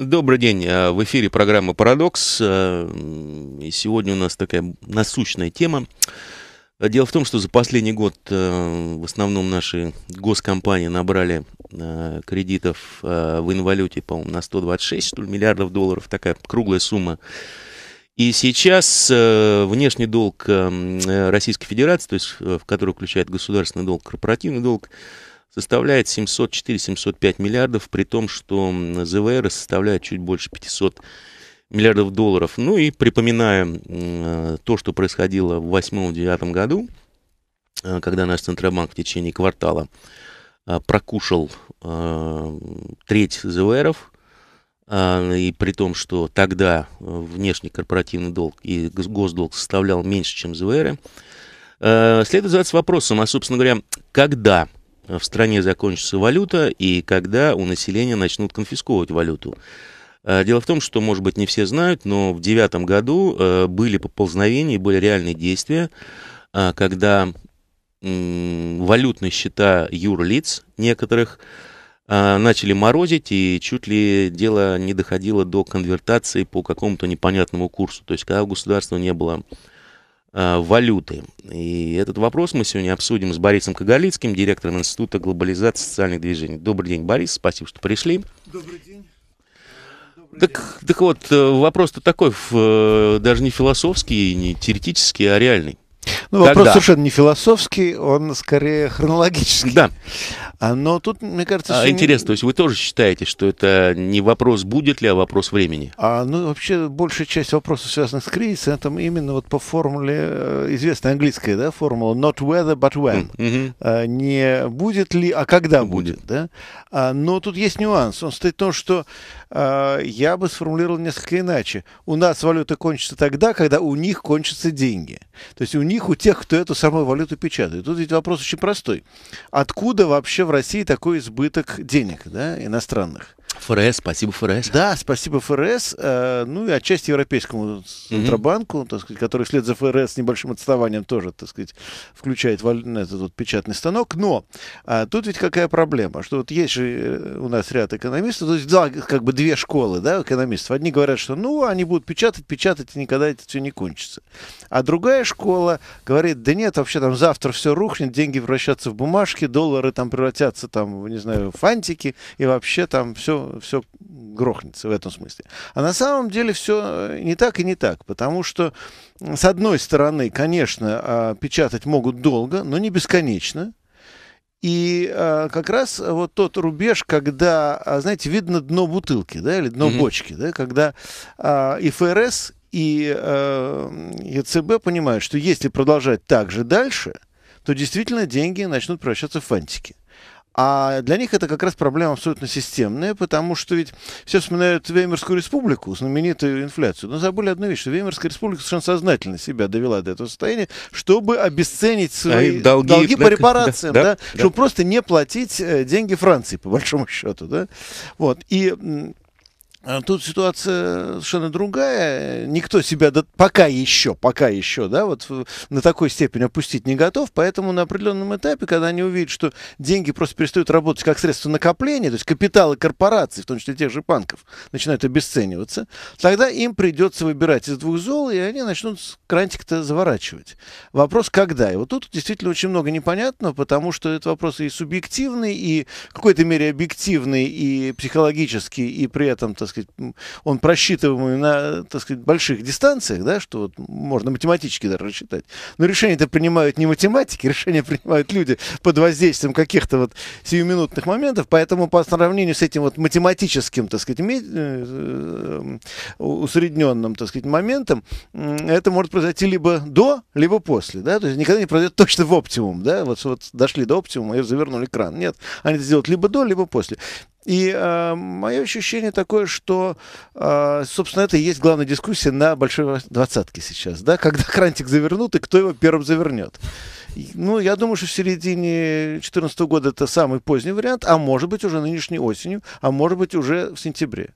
Добрый день, в эфире программа «Парадокс», и сегодня у нас такая насущная тема. Дело в том, что за последний год в основном наши госкомпании набрали кредитов в инвалюте, по-моему, на 126 что ли, миллиардов долларов, такая круглая сумма. И сейчас внешний долг Российской Федерации, то есть в который включает государственный долг, корпоративный долг, составляет 704-705 миллиардов, при том, что ЗВР составляет чуть больше 500 миллиардов долларов. Ну и припоминая то, что происходило в 2008-2009 году, когда наш Центробанк в течение квартала прокушал треть ЗВРов, и при том, что тогда внешний корпоративный долг и госдолг составлял меньше, чем ЗВРы, следует задаться вопросом, а, собственно говоря, когда в стране закончится валюта и когда у населения начнут конфисковывать валюту. Дело в том, что, может быть, не все знают, но в 2009 году были поползновения, были реальные действия, когда валютные счета юрлиц некоторых начали морозить, и чуть ли дело не доходило до конвертации по какому-то непонятному курсу, то есть когда у государства не было валюты. И этот вопрос мы сегодня обсудим с Борисом Кагарлицким, директором Института глобализации и социальных движений. Добрый день, Борис, спасибо, что пришли. Добрый день. Так вот, вопрос-то такой, даже не философский, не теоретический, а реальный. Ну, вопрос совершенно не философский, он скорее хронологический. Да. Но тут, мне кажется... интересно, то есть вы тоже считаете, что это не вопрос будет ли, а вопрос времени? Ну, вообще, большая часть вопросов, связанных с кризисом, это именно вот по формуле, известная английская, да, формула not whether, but when. Не будет ли, а когда будет. Да? Но тут есть нюанс. Он состоит в том, что я бы сформулировал несколько иначе. У нас валюта кончится тогда, когда у них кончатся деньги. То есть у них, у тех, кто эту самую валюту печатает. Тут ведь вопрос очень простой. Откуда вообще в России такой избыток денег, да, иностранных? ФРС, спасибо ФРС. Да, спасибо ФРС, ну и отчасти Европейскому Центробанку, так сказать, который вслед за ФРС с небольшим отставанием тоже, так сказать, включает этот вот печатный станок. Но тут ведь какая проблема, что вот есть же у нас ряд экономистов, то есть да, как бы две школы, да, экономистов. Одни говорят, что ну, они будут печатать, и никогда это все не кончится. А другая школа говорит, да нет, вообще там завтра все рухнет, деньги превратятся в бумажки, доллары там превратятся, там, не знаю, в фантики, и вообще там все грохнется в этом смысле. А на самом деле все не так и не так, потому что, с одной стороны, конечно, печатать могут долго, но не бесконечно. И как раз вот тот рубеж, когда, знаете, видно дно бутылки, да, или дно бочки, да, когда и ФРС, и ЕЦБ понимают, что если продолжать так же дальше, то действительно деньги начнут превращаться в фантики. А для них это как раз проблема абсолютно системная, потому что ведь все вспоминают Веймерскую республику, знаменитую инфляцию, но забыли одну вещь, что Веймерская республика совершенно сознательно себя довела до этого состояния, чтобы обесценить свои долги по репарациям, да, чтобы просто не платить деньги Франции, по большому счету. Да? Вот. И... Тут ситуация совершенно другая. Никто себя пока еще, да, вот на такой степени опустить не готов. Поэтому на определенном этапе, когда они увидят, что деньги просто перестают работать как средство накопления, то есть капиталы корпораций, в том числе тех же банков, начинают обесцениваться, тогда им придется выбирать из двух зол, и они начнут крантик-то заворачивать. Вопрос, когда? И вот тут действительно очень много непонятного, потому что этот вопрос и субъективный, и в какой-то мере объективный, и психологический, и при этом, так сказать, он просчитываемый на, так сказать, больших дистанциях, да, что вот можно математически даже рассчитать. Но решения-то принимают не математики, решения принимают люди под воздействием каких-то вот сиюминутных моментов, поэтому по сравнению с этим вот математическим, так сказать, усредненным, так сказать, моментом, это может произойти либо до, либо после, да, то есть никогда не произойдет точно в оптимум, да, вот дошли до оптимума и завернули кран. Нет, они это сделают либо до, либо после. И мое ощущение такое, что, собственно, это и есть главная дискуссия на большой двадцатке сейчас, да, когда крантик завернут и кто его первым завернет. Ну, я думаю, что в середине 2014 года это самый поздний вариант, а может быть уже нынешней осенью, а может быть уже в сентябре.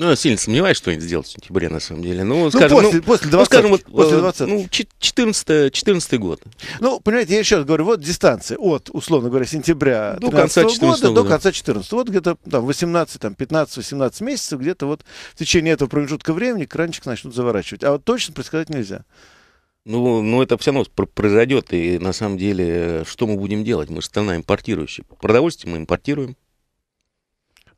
Ну, я сильно сомневаюсь, что они сделают в сентябре, на самом деле. Ну, скажем, после 2020. Ну, 14-й год. Ну, понимаете, я еще раз говорю, вот дистанция от, условно говоря, сентября 2013 года до конца 2014. Вот где-то там 15-18 месяцев, где-то вот в течение этого промежутка времени кранчик начнут заворачивать. А вот точно предсказать нельзя. Ну, это все равно произойдет. И, на самом деле, что мы будем делать? Мы же страна импортирующая. Продовольствие мы импортируем.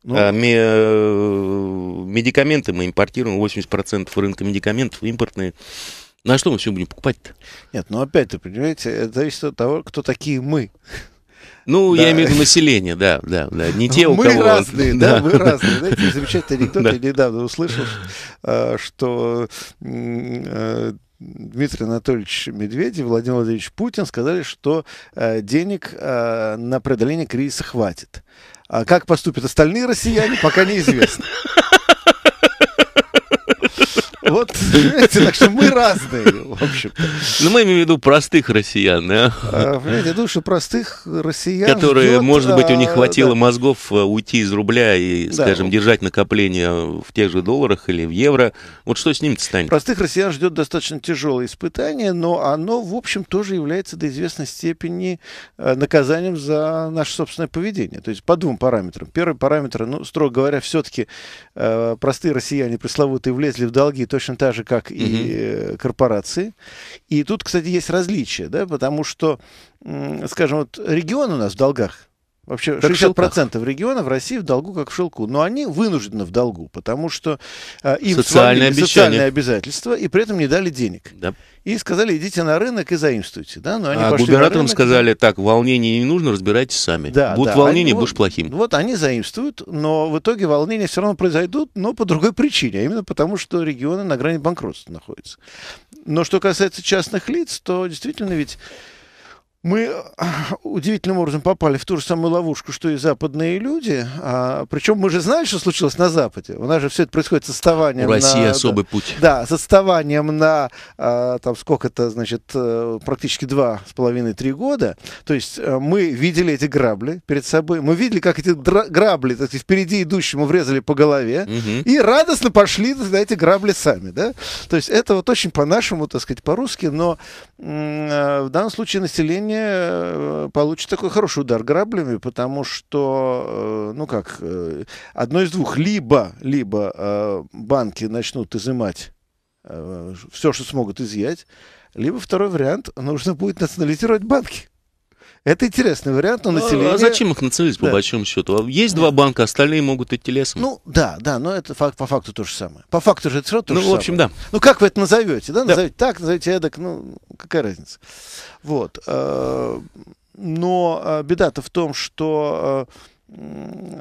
Ну, медикаменты мы импортируем, 80% рынка медикаментов импортные. На что мы все будем покупать-то? Нет, ну опять-то, понимаете, это зависит от того, кто такие мы. Ну, да. Я имею в виду население, да. Не те, у кого... разные, да, мы разные. Знаете, замечательный анекдот, я недавно услышал, что Дмитрий Анатольевич Медведев, Владимир Владимирович Путин сказали, что денег на преодоление кризиса хватит. А как поступят остальные россияне, пока неизвестно. Вот, понимаете, так что мы разные, в общем-то. Ну, мы имеем в виду простых россиян, да? Понимаете, я думаю, что простых россиян... Которые, может быть, у них хватило мозгов уйти из рубля и, скажем, держать накопления в тех же долларах или в евро. Вот что с ними-то станет? Простых россиян ждет достаточно тяжелое испытание, но оно, в общем, тоже является до известной степени наказанием за наше собственное поведение. То есть по двум параметрам. Первый параметр, ну, строго говоря, все-таки простые россияне пресловутые влезли в долги, точно так же, как и корпорации. И тут, кстати, есть различия, да, потому что, скажем, вот регион у нас в долгах. Вообще 60% регионов России в долгу как в шелку. Но они вынуждены в долгу, потому что им социальные обязательства, и при этом не дали денег. Да. И сказали, идите на рынок и заимствуйте. Да? Но они пошли губернаторам на рынок, сказали, так, волнение не нужно, разбирайтесь сами. Да, будут волнения, будешь плохим. Вот они заимствуют, но в итоге волнения все равно произойдут, но по другой причине. А именно потому, что регионы на грани банкротства находятся. Но что касается частных лиц, то действительно ведь... Мы удивительным образом попали в ту же самую ловушку, что и западные люди. Причем мы же знаем, что случилось на Западе. У нас же все это происходит с отставанием. У России особый путь. Да, с отставанием на, там, сколько-то, значит, практически 2,5-3 года. То есть мы видели эти грабли перед собой. Мы видели, как эти грабли, так сказать, впереди идущему врезали по голове. И радостно пошли на эти грабли сами. Да? То есть это вот очень по-нашему, так сказать, по-русски. Но в данном случае население получит такой хороший удар граблями, потому что, ну как, одно из двух, либо банки начнут изымать все, что смогут изъять, либо второй вариант, нужно будет национализировать банки. Это интересный вариант, но население... А зачем их национализировать, по большому счету? Есть два банка, остальные могут идти лесом. Ну, да, но это по факту то же самое. По факту же это все равно то же самое. Ну, в общем, да. Ну, как вы это назовете, да? Назовете так, назовете эдак, ну, какая разница. Вот. Но беда-то в том, что...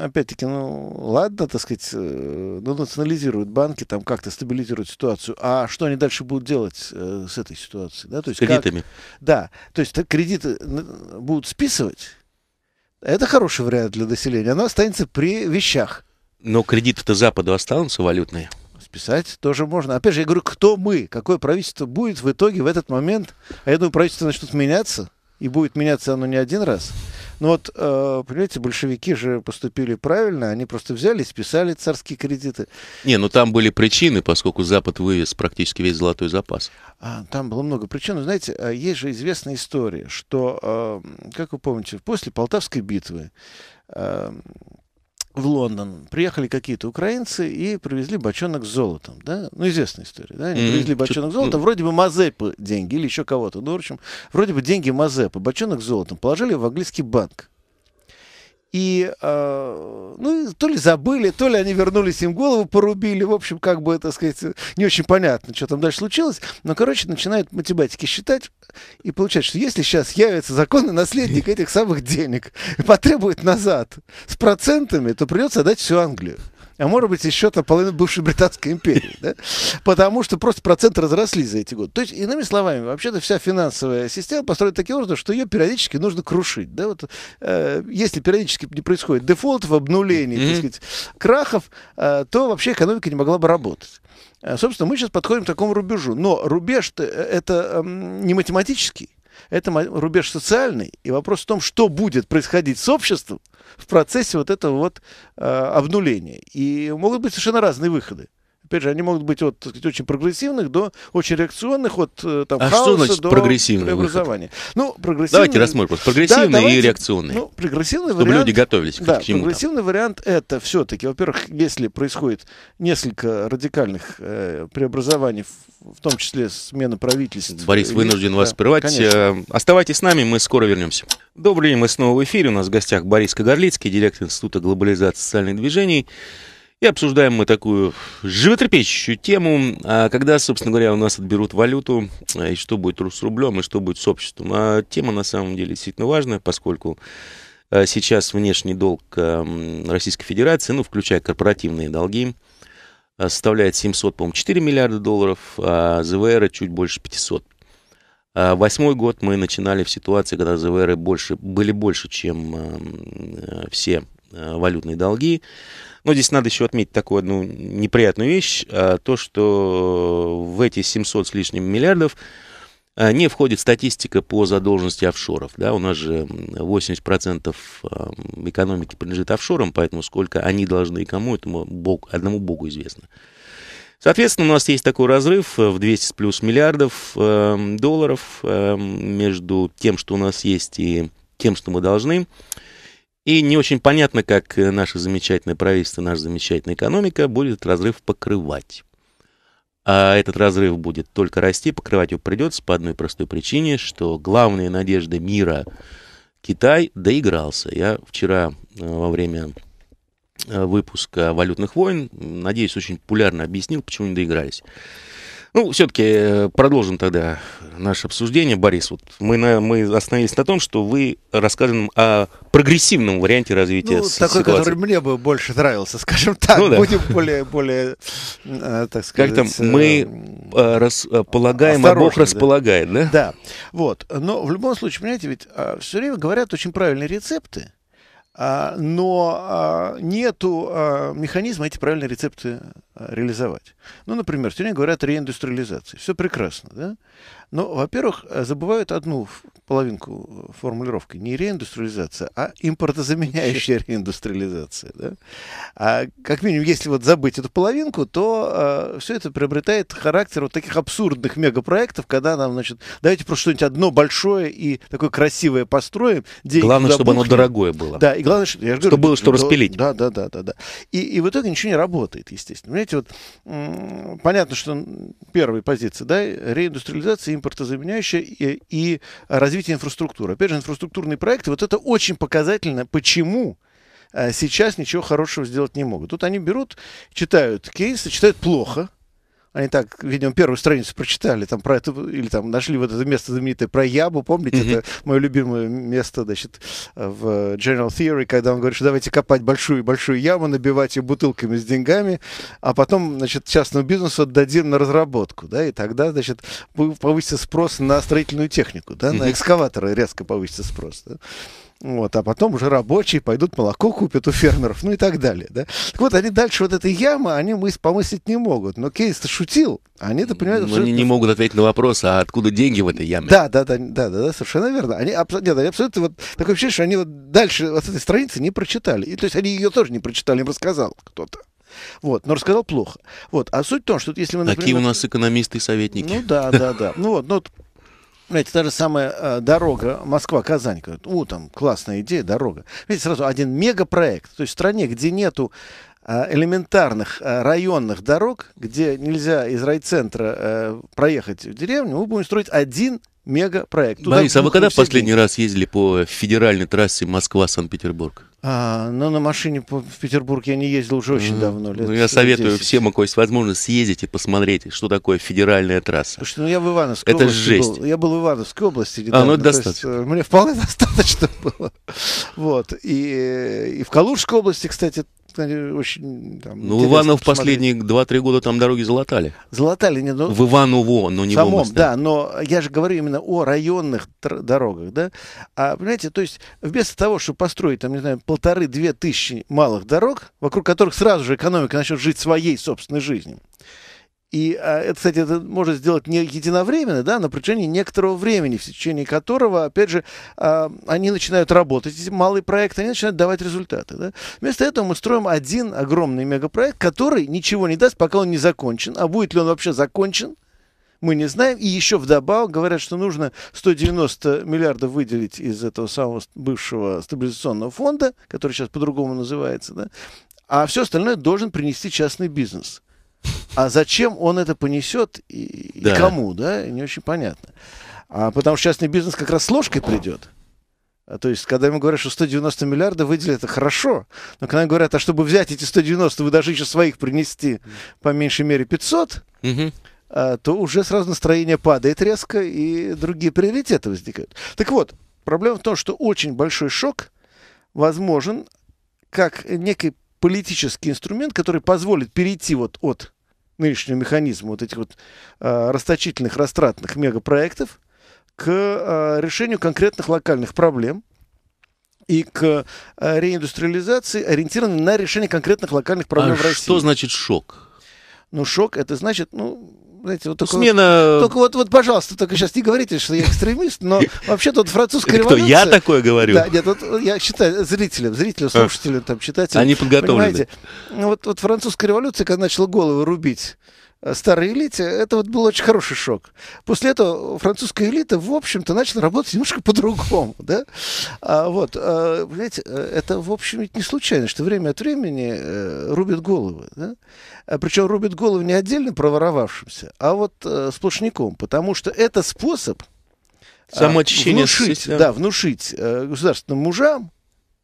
Опять-таки, ну, ладно, так сказать, ну, национализируют банки, там как-то стабилизируют ситуацию. А что они дальше будут делать с этой ситуацией? Да? То есть, кредитами. Да, то есть кредиты будут списывать. Это хороший вариант для населения. Оно останется при вещах. Но кредиты-то Западу останутся валютные. Списать тоже можно. Опять же, я говорю, кто мы? Какое правительство будет в итоге в этот момент? А я думаю, правительство начнут меняться. И будет меняться оно не один раз. Но вот, понимаете, большевики же поступили правильно. Они просто взяли и списали царские кредиты. Не, ну там были причины, поскольку Запад вывез практически весь золотой запас. Там было много причин. Но, знаете, есть же известная история, что, как вы помните, после Полтавской битвы в Лондон приехали какие-то украинцы и привезли бочонок с золотом. Да? Ну, известная история. Да? Они привезли бочонок с золотом, вроде бы Мазепы деньги или еще кого-то. Ну, в общем, вроде бы деньги Мазепы, бочонок с золотом положили в английский банк. И, ну, то ли забыли, то ли они вернулись, им голову порубили. В общем, как бы, так сказать, не очень понятно, что там дальше случилось. Но, короче, начинают математики считать. И получается, что если сейчас явится законный наследник этих самых денег и потребует назад с процентами, то придется отдать всю Англию. А может быть, еще там половину бывшей Британской империи. Да? Потому что просто проценты разросли за эти годы. То есть, иными словами, вообще-то вся финансовая система построена таким образом, что ее периодически нужно крушить. Да? Вот, если периодически не происходит дефолтов, обнулений, так сказать, крахов, то вообще экономика не могла бы работать. Собственно, мы сейчас подходим к такому рубежу. Но рубеж-то это не математический. Это рубеж социальный. И вопрос в том, что будет происходить с обществом в процессе вот этого вот обнуления. И могут быть совершенно разные выходы. Опять же, они могут быть от, так сказать, очень прогрессивных до очень реакционных, от там, хаоса до преобразования. Ну, прогрессивный... Давайте рассмотрим. Прогрессивный, да, давайте... и реакционный. Ну, прогрессивный чтобы вариант... люди готовились да, к чему-то. Прогрессивный вариант это все-таки, во-первых, если происходит несколько радикальных преобразований, в том числе смена правительств. Борис, вынужден вас прервать. Да, оставайтесь с нами, мы скоро вернемся. Добрый день, мы снова в эфире. У нас в гостях Борис Кагарлицкий, директор Института глобализации и социальных движений. И обсуждаем мы такую животрепещущую тему, когда, собственно говоря, у нас отберут валюту, и что будет с рублем, и что будет с обществом. А тема, на самом деле, действительно важная, поскольку сейчас внешний долг Российской Федерации, ну, включая корпоративные долги, составляет 704 миллиарда долларов, а ЗВР чуть больше 500. Восьмой год мы начинали в ситуации, когда ЗВР были больше, чем все валютные долги. Но здесь надо еще отметить такую одну неприятную вещь, то, что в эти 700 с лишним миллиардов не входит статистика по задолженности офшоров. Да? У нас же 80% экономики принадлежит офшорам, поэтому сколько они должны и кому, этому одному богу известно. Соответственно, у нас есть такой разрыв в 200 плюс миллиардов долларов между тем, что у нас есть, и тем, что мы должны. И не очень понятно, как наше замечательное правительство, наша замечательная экономика будет этот разрыв покрывать. А этот разрыв будет только расти, покрывать его придется по одной простой причине, что главная надежда мира Китай доигрался. Я вчера во время выпуска «Валютных войн», надеюсь, очень популярно объяснил, почему не доигрались. Ну, все-таки продолжим тогда наше обсуждение, Борис. Вот мы остановились на том, что вы рассказывали о прогрессивном варианте развития ситуации. Такой, который мне бы больше нравился, скажем так. Ну, да. Будем более, так сказать... Как там, мы располагаем, а Бог располагает, да? Да. Вот. Но в любом случае, понимаете, ведь все время говорят очень правильные рецепты, но нету механизма эти правильные рецепты реализовать. Ну, например, сегодня говорят о реиндустриализации. Все прекрасно, да? Но, во-первых, забывают одну половинку формулировки. Не реиндустриализация, а импортозаменяющая реиндустриализация. Да? А как минимум, если вот забыть эту половинку, то все это приобретает характер вот таких абсурдных мегапроектов, когда нам, значит, давайте просто что-нибудь одно большое и такое красивое построим. Главное, чтобы оно дорогое было. Да, и главное, что... Я же говорю, было что распилить. Да. И в итоге ничего не работает, естественно. Понимаете, вот понятно, что первая позиция, да, реиндустриализация, импортозаменяющая и развитие инфраструктуры. Опять же, инфраструктурные проекты, вот это очень показательно, почему сейчас ничего хорошего сделать не могут. Тут они берут, читают кейсы, читают плохо. Они так, видимо, первую страницу прочитали, там, про это, или там нашли вот это место знаменитое про Ябу, помните, это мое любимое место, значит, в General Theory, когда он говорит, что давайте копать большую-большую яму, набивать ее бутылками с деньгами, а потом, значит, частному бизнесу отдадим на разработку, да, и тогда, значит, повысится спрос на строительную технику, да, на экскаваторы резко повысится спрос, да. Вот, а потом уже рабочие пойдут молоко купят у фермеров, ну и так далее. Да? Так вот, они дальше вот эта яма, они помыслить не могут. Но Кейс-то шутил, они-то понимают... Но они не могут ответить на вопрос, а откуда деньги в этой яме? Да, совершенно верно. Они абсолютно вот такое ощущение, что они вот дальше вот этой страницы не прочитали. И, то есть они ее тоже не прочитали, им рассказал кто-то. Вот, но рассказал плохо. Вот, а суть в том, что если мы... Например, такие у нас экономисты и советники. Ну да. Ну вот, знаете, та же самая дорога Москва-Казань. Говорят, там классная идея, дорога. Видите, сразу один мегапроект. То есть в стране, где нету элементарных районных дорог, где нельзя из райцентра проехать в деревню, мы будем строить один мегапроект. Борис, а вы когда последний раз ездили по федеральной трассе Москва-Санкт-Петербург? На машине в Петербург я не ездил уже очень давно. Лет я советую 10. Всем, у кого есть возможность, съездить и посмотреть, что такое федеральная трасса. Слушайте, я в Ивановской области жесть. Был. Я был в Ивановской области. Недавно, это достаточно. Есть, мне вполне достаточно было. Вот. И в Калужской области, кстати, очень... Там, Иванов посмотреть. Последние 2-3 года там дороги залатали. Залатали. Но... В Иваново, но не самом, в самом, да, но я же говорю именно о районных дорогах, да. Понимаете, то есть вместо того, чтобы построить, там, не знаю, 1,5-2 тысячи малых дорог, вокруг которых сразу же экономика начнет жить своей собственной жизнью, И это, кстати, это может сделать не единовременно, да, на протяжении некоторого времени, в течение которого, опять же, они начинают работать, эти малые проекты, они начинают давать результаты. Да. Вместо этого мы строим один огромный мегапроект, который ничего не даст, пока он не закончен. А будет ли он вообще закончен, мы не знаем. И еще вдобавок говорят, что нужно 190 миллиардов выделить из этого самого бывшего стабилизационного фонда, который сейчас по-другому называется, да, а все остальное должен принести частный бизнес. А зачем он это понесет и, да, и кому, да, не очень понятно. Потому что частный бизнес как раз с ложкой придет. То есть, когда ему говорят, что 190 миллиардов выделили, это хорошо. Но когда говорят, а чтобы взять эти 190, вы даже еще своих принести по меньшей мере 500, то уже сразу настроение падает резко, и другие приоритеты возникают. Так вот, проблема в том, что очень большой шок возможен как некий политический инструмент, который позволит перейти вот от нынешнего механизма вот этих вот расточительных, растратных мегапроектов к решению конкретных локальных проблем и к реиндустриализации, ориентированной на решение конкретных локальных проблем в России. Что значит шок? Ну, шок, это значит, ну, знаете, вот только, смена... вот, только вот, пожалуйста, только сейчас не говорите, что я экстремист, но вообще тут французская революция... Я такое говорю? Да, нет, вот я считаю зрителям, слушателям, там, читателям. Они подготовлены. Вот французская революция, когда начала головы рубить старой элите, это вот был очень хороший шок. После этого французская элита, в общем-то, начала работать немножко по-другому, да? Понимаете, это, в общем, ведь не случайно, что время от времени рубят головы, да? Причем рубят головы не отдельно проворовавшимся, а вот сплошняком, потому что это способ внушить государственным мужам,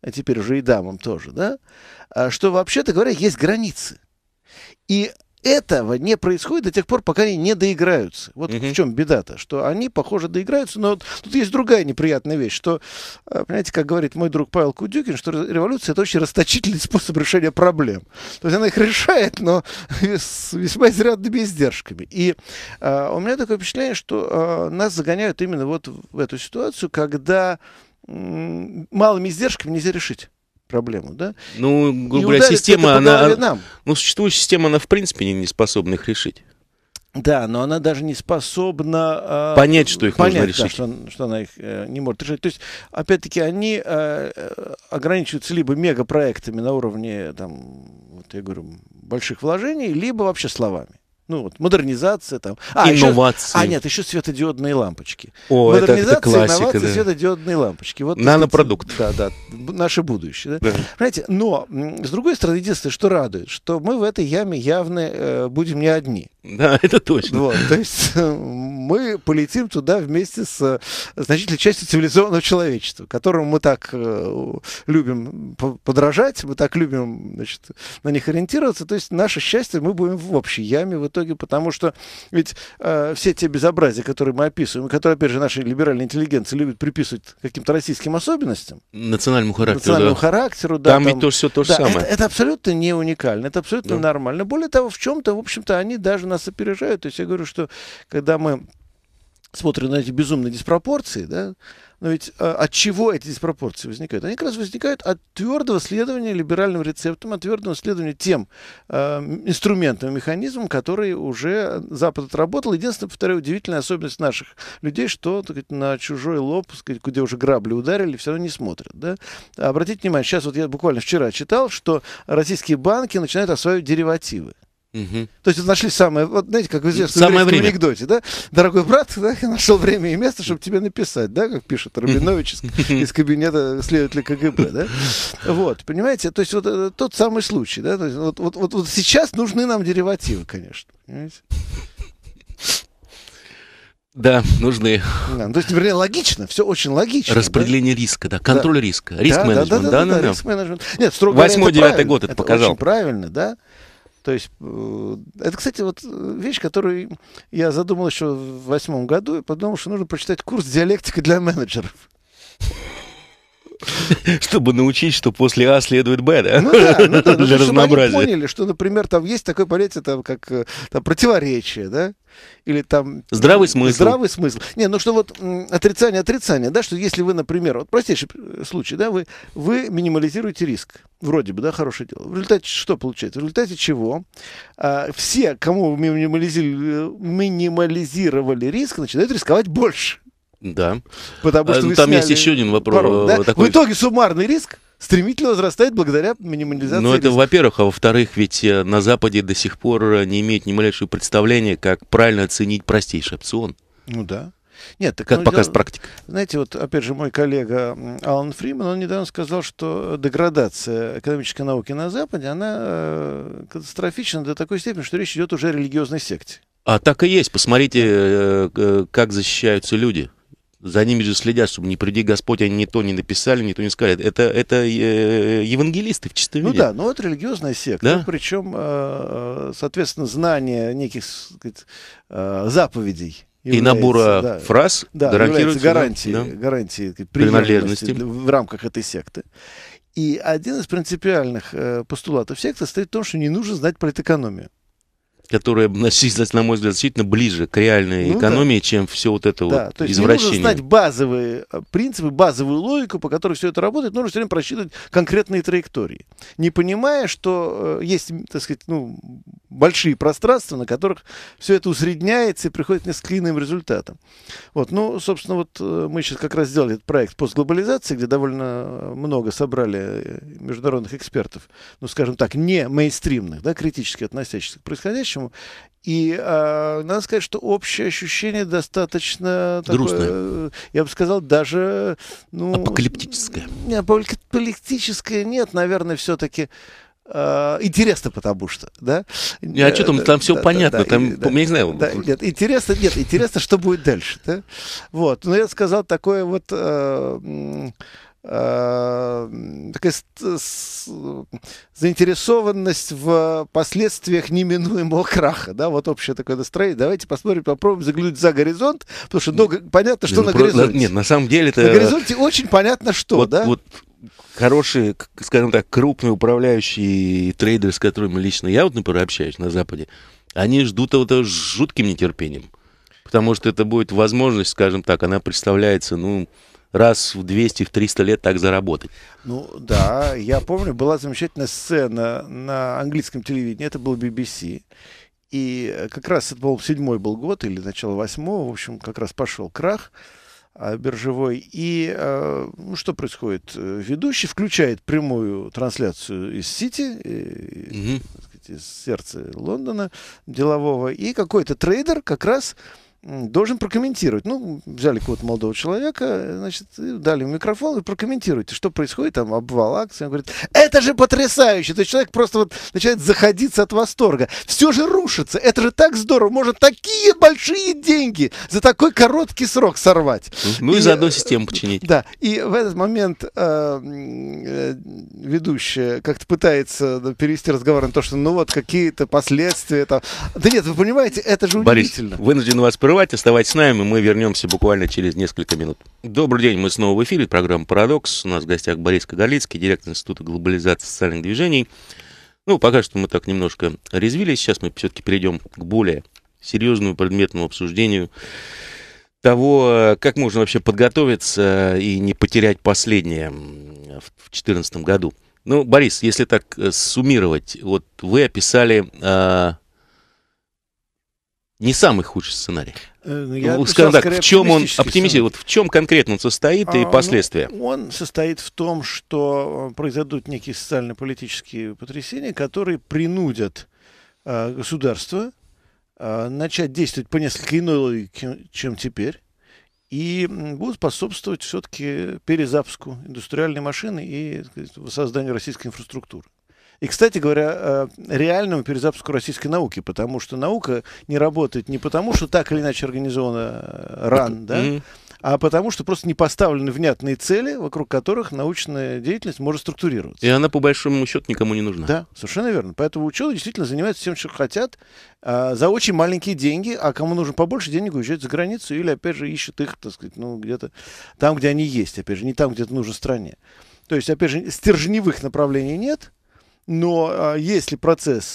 а теперь уже и дамам тоже, да, что, вообще-то говоря, есть границы. И этого не происходит до тех пор, пока они не доиграются. Вот в чем беда-то, что они, похоже, доиграются, но тут есть другая неприятная вещь, что, понимаете, как говорит мой друг Павел Кудюкин, что революция – это очень расточительный способ решения проблем. То есть она их решает, но с весьма изрядными издержками. И у меня такое впечатление, что нас загоняют именно вот в эту ситуацию, когда малыми издержками нельзя решить проблему, да? Ну, грубо говоря, система, она... Ну, существующая система, она в принципе не способна их решить. Да, но она даже не способна... понять, что их нужно решить. Да, что она их не может решить. То есть, опять-таки, они ограничиваются либо мегапроектами на уровне, там, вот я говорю, больших вложений, либо вообще словами. Ну, вот, модернизация, там... инновации. Нет, еще светодиодные лампочки. Модернизация, это классика, инновации, да. Светодиодные лампочки. Вот, нанопродукт. Да, наше будущее. Да? Да. Понимаете, но, с другой стороны, единственное, что радует, что мы в этой яме явно будем не одни. Да, это точно. Вот, то есть мы полетим туда вместе с значительной частью цивилизованного человечества, которому мы так любим подражать, мы так любим, значит, на них ориентироваться. То есть наше счастье мы будем в общей яме в итоге, потому что ведь все те безобразия, которые мы описываем, и которые, опять же, наши либеральные интеллигенции любят приписывать каким-то российским особенностям. Национальному характеру. Да, там ведь все то же самое. Это абсолютно не уникально, это абсолютно нормально. Более того, в чем-то, в общем-то, они даже на нас опережают. То есть я говорю, что когда мы смотрим на эти безумные диспропорции, да, но ведь от чего эти диспропорции возникают? Они как раз возникают от твердого следования либеральным рецептам, от твердого следования тем инструментам и механизмам, которые уже Запад отработал. Единственное, повторяю, удивительная особенность наших людей, что, так сказать, на чужой лоб, так сказать, где уже грабли ударили, все равно не смотрят. Да? Обратите внимание, сейчас вот я буквально вчера читал, что российские банки начинают осваивать деривативы. То есть нашли самое, вот знаете, как в известном анекдоте, да? Дорогой брат, да, нашел время и место, чтобы тебе написать, да, как пишет Рабинович из кабинета следователя КГБ, да? Вот, понимаете, то есть вот тот самый случай, да, то есть, вот сейчас нужны нам деривативы, конечно, понимаете? Да, нужны. Да, то есть, вернее, логично, все очень логично. Распределение риска, да, контроль риска, риск-менеджмент, да, риск-менеджмент. Нет, строго говоря, 8-9 год это показал. Очень правильно, да. То есть, это, кстати, вот вещь, которую я задумал еще в 2008 году и подумал, что нужно прочитать курс «Диалектика для менеджеров». Чтобы научить, что после А следует Б, да? Ну да, ну да, для разнообразия. Они поняли, что, например, там есть такое понятие, там, как там, противоречие, да? Или там... Здравый смысл. Здравый смысл. Не, ну что вот отрицание, да, что если вы, например, вот простейший случай, да, вы минимализируете риск. Вроде бы, да, хорошее дело. В результате что получается? В результате чего? Все, кому минимализировали риск, начинают рисковать больше. Да. Потому что там есть еще один вопрос. Порог, да? Такой... В итоге суммарный риск стремительно возрастает благодаря минимализации. Ну, это, во-первых, а во-вторых, ведь на Западе до сих пор не имеют ни малейшего представления, как правильно оценить простейший опцион. Ну да. Нет, так, как показывает практика. Знаете, вот опять же мой коллега Алан Фриман, он недавно сказал, что деградация экономической науки на Западе, она катастрофична до такой степени, что речь идет уже о религиозной секте. А так и есть. Посмотрите, как защищаются люди. За ними же следят, чтобы не приди Господь, они ни то не написали, ни то не сказали. Это евангелисты в чистом виде. Ну да, но вот религиозная секта. Да? Причем, соответственно, знание неких, так сказать, заповедей. И набора фраз гарантируется гарантией принадлежности в рамках этой секты. И один из принципиальных постулатов секты состоит в том, что не нужно знать политэкономию. Которая, на мой взгляд, действительно ближе к реальной экономии, да. чем все вот это вот извращение. Нужно знать базовые принципы, базовую логику, по которой все это работает, нужно все время просчитывать конкретные траектории, не понимая, что есть, так сказать, ну, большие пространства, на которых все это усредняется и приходит к несколько иным результатам. Вот, ну, собственно, вот мы сейчас как раз сделали этот проект постглобализации, где довольно много собрали международных экспертов, ну, скажем так, не мейнстримных, да, критически относящихся к происходящему. И надо сказать, что общее ощущение достаточно грустное, я бы сказал, даже апокалиптическое. Апокалиптическое нет, наверное, все-таки интересно, потому что, да? А что там все понятно, там, я не знаю. Нет, интересно, что будет дальше, да? Вот, но я сказал такое вот... такая заинтересованность в последствиях неминуемого краха, да, вот общее такое настроение. Давайте посмотрим, попробуем заглянуть за горизонт, потому что понятно, что на горизонте. Нет, на самом деле это... На горизонте очень понятно, что, вот, да? Вот хорошие, скажем так, крупные управляющие и трейдеры, с которыми лично я, вот, например, общаюсь на Западе, они ждут этого с жутким нетерпением, потому что это будет возможность, скажем так, она представляется, ну... раз в 200-300 лет так заработать. Ну да, я помню, была замечательная сцена на английском телевидении, это был BBC. И как раз это был 7-й был год или начало 8-го, в общем, как раз пошел крах биржевой. И ну, что происходит? Ведущий включает прямую трансляцию из Сити, так сказать, из сердца Лондона делового, и какой-то трейдер как раз должен прокомментировать. Ну, взяли какого-то молодого человека, значит, дали ему микрофон и прокомментируйте, что происходит, там, обвал акций. Он говорит, это же потрясающе! То есть человек просто вот начинает заходиться от восторга. Все же рушится, это же так здорово, можно такие большие деньги за такой короткий срок сорвать. Ну и заодно систему починить. Да, и в этот момент ведущая как-то пытается перевести разговор на то, что ну вот какие-то последствия там. Да нет, вы понимаете, это же удивительно. Борис, вынужден вас прервать. Оставайтесь с нами, мы вернемся буквально через несколько минут. Добрый день, мы снова в эфире, программа «Парадокс». У нас в гостях Борис Кагарлицкий, директор Института глобализации и социальных движений. Ну, пока что мы так немножко резвились, сейчас мы все-таки перейдем к более серьезному предметному обсуждению того, как можно вообще подготовиться и не потерять последнее в 2014 году. Ну, Борис, если так суммировать, вот вы описали... не самый худший сценарий. Я скажем так, в чем он оптимистичный, вот в чем конкретно он состоит и последствия? Ну, он состоит в том, что произойдут некие социально-политические потрясения, которые принудят государство начать действовать по несколько иной логике, чем теперь, и будут способствовать все-таки перезапуску индустриальной машины и, так сказать, воссозданию российской инфраструктуры. И, кстати говоря, реальному перезапуску российской науки, потому что наука не работает не потому, что так или иначе организована РАН, да, а потому что просто не поставлены внятные цели, вокруг которых научная деятельность может структурироваться. И она, по большому счету, никому не нужна. Да, совершенно верно. Поэтому ученые действительно занимаются тем, что хотят, за очень маленькие деньги, а кому нужно побольше денег, уезжают за границу или, опять же, ищут их, так сказать, ну, где-то там, где они есть, опять же, не там, где это нужно стране. То есть, опять же, стержневых направлений нет, но если процесс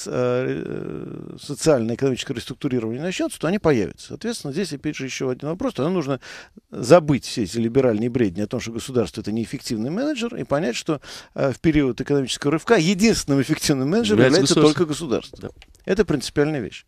социально-экономического реструктурирования начнется, то они появятся. Соответственно, здесь опять же еще один вопрос. Тогда нужно забыть все эти либеральные бредни о том, что государство — это неэффективный менеджер, и понять, что в период экономического рывка единственным эффективным менеджером является только государство. Да. Это принципиальная вещь.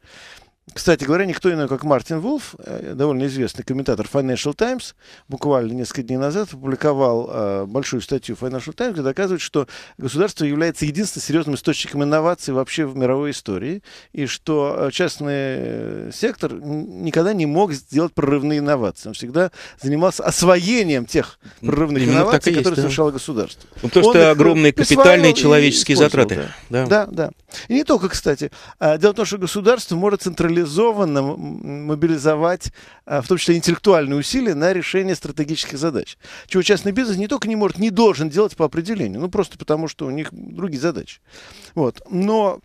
Кстати говоря, никто иной, как Мартин Вулф, довольно известный комментатор Financial Times, буквально несколько дней назад опубликовал большую статью Financial Times, где доказывает, что государство является единственным серьезным источником инноваций вообще в мировой истории, и что частный сектор никогда не мог сделать прорывные инновации. Он всегда занимался освоением тех прорывных инноваций, которые совершало государство. Ну, потому что огромные капитальные человеческие затраты. Да, да. И не только, кстати. Дело в том, что государство может централизованно мобилизовать, в том числе интеллектуальные усилия, на решение стратегических задач. Чего частный бизнес не только не может, не должен делать по определению, ну просто потому, что у них другие задачи. Вот. Но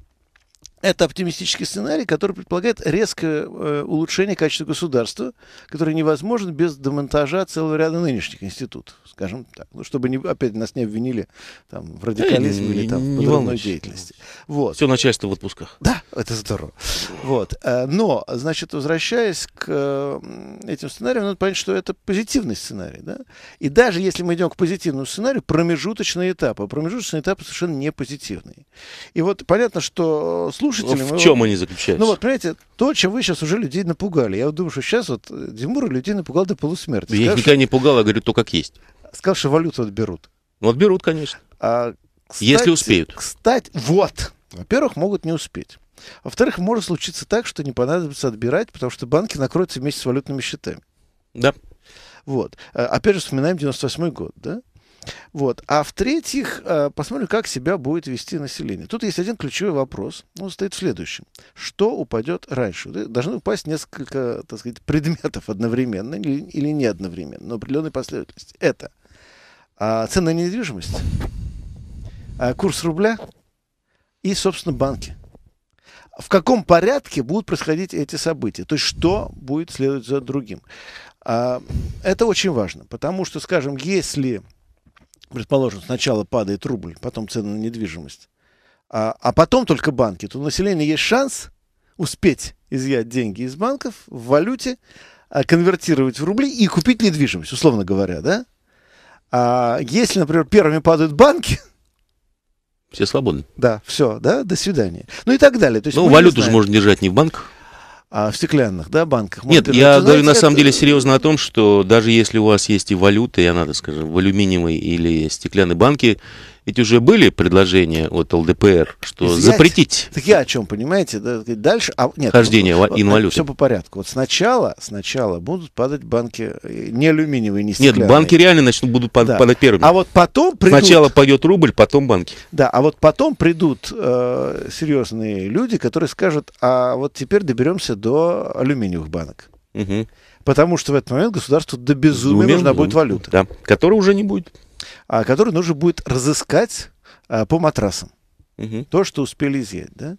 это оптимистический сценарий, который предполагает резкое улучшение качества государства, которое невозможно без демонтажа целого ряда нынешних институтов, скажем так, ну, чтобы не, опять нас не обвинили там, в радикализме или там, в подрывной деятельности. Вот. Все начальство в отпусках. Да, это здорово. Вот. Но, значит, возвращаясь к этим сценариям, надо понять, что это позитивный сценарий. Да? И даже если мы идем к позитивному сценарию, промежуточные этапы. Промежуточные этапы совершенно не позитивные. И вот понятно, что в чем они заключаются? Ну вот, понимаете, то, чем вы сейчас уже людей напугали. Я вот думаю, что сейчас вот Демура людей напугал до полусмерти. Я их никогда не пугал, я говорю, то как есть. Сказал, что валюту отберут. Ну, отберут, конечно. Если успеют. Кстати, вот. Во-первых, могут не успеть. Во-вторых, может случиться так, что не понадобится отбирать, потому что банки накроются вместе с валютными счетами. Да. Вот. Опять же, вспоминаем 98-й год, да? Вот. А в-третьих, посмотрим, как себя будет вести население. Тут есть один ключевой вопрос. Он стоит в следующем. Что упадет раньше? Должны упасть несколько, так сказать, предметов одновременно или не одновременно, но определенной последовательности. Это цены на недвижимость, курс рубля и, собственно, банки. В каком порядке будут происходить эти события? То есть, что будет следовать за другим? Это очень важно, потому что, скажем, если... Предположим, сначала падает рубль, потом цены на недвижимость, а потом только банки, то у населения есть шанс успеть изъять деньги из банков в валюте, конвертировать в рубли и купить недвижимость, условно говоря, да? А если, например, первыми падают банки... Все свободны. Да, все, да, до свидания. Ну и так далее. То есть ну, валюту же можно держать не в банках. А в стеклянных, да, банках? Нет, я говорю на самом деле серьезно о том, что даже если у вас есть и валюта, и она, так скажем, в алюминиевой или стеклянной банке, ведь уже были предложения от ЛДПР, что взять, запретить. Так я о чем, понимаете? Да, дальше, нет, хождение инвалюты. Все по порядку. Вот сначала будут падать банки не алюминиевые, не стеклянные. Нет, банки реально начнут падать первыми. А вот потом придут... Сначала пойдет рубль, потом банки. Да, а вот потом придут серьезные люди, которые скажут, а вот теперь доберемся до алюминиевых банок. Угу. Потому что в этот момент государству до безумия нужна будет валюта. Да, которой уже не будет. Который нужно будет разыскать по матрасам. Угу. То, что успели изъять. Да?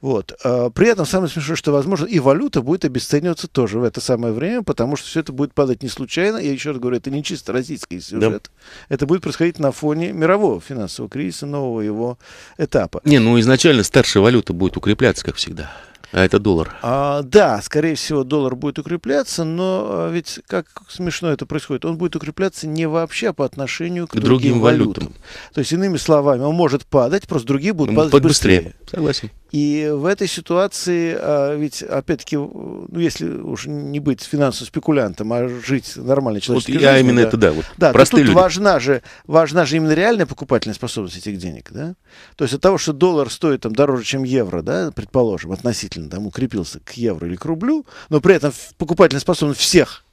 Вот. При этом самое смешное, что, возможно, и валюта будет обесцениваться тоже в это самое время, потому что все это будет падать не случайно. Я еще раз говорю, это не чисто российский сюжет. Да. Это будет происходить на фоне мирового финансового кризиса, нового его этапа. Не, ну изначально старшая валюта будет укрепляться, как всегда. А это доллар. Да, скорее всего, доллар будет укрепляться, но ведь как смешно это происходит, он будет укрепляться не вообще по отношению к другим валютам. То есть, иными словами, он может падать, просто другие будут падать быстрее. Согласен. И в этой ситуации, ведь, опять-таки, ну, если уж не быть финансовым спекулянтом, а жить нормальной человеческой жизнью... Вот я именно это, да. Вот да, простые люди. Важна же именно реальная покупательная способность этих денег, да? То есть от того, что доллар стоит там дороже, чем евро, да, предположим, относительно там укрепился к евро или к рублю, но при этом покупательная способность всех